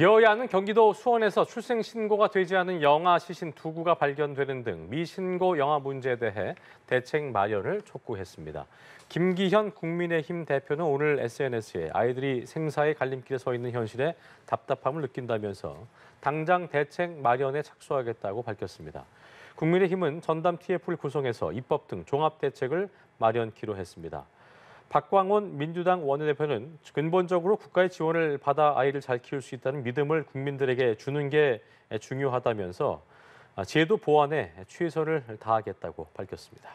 여야는 경기도 수원에서 출생신고가 되지 않은 영아 시신 2구가 발견되는 등 미신고 영아 문제에 대해 대책 마련을 촉구했습니다. 김기현 국민의힘 대표는 오늘 SNS에 아이들이 생사의 갈림길에 서 있는 현실에 답답함을 느낀다면서 당장 대책 마련에 착수하겠다고 밝혔습니다. 국민의힘은 전담 TF를 구성해서 입법 등 종합대책을 마련키로 했습니다. 박광온 민주당 원내대표는 근본적으로 국가의 지원을 받아 아이를 잘 키울 수 있다는 믿음을 국민들에게 주는 게 중요하다면서 제도 보완에 최선을 다하겠다고 밝혔습니다.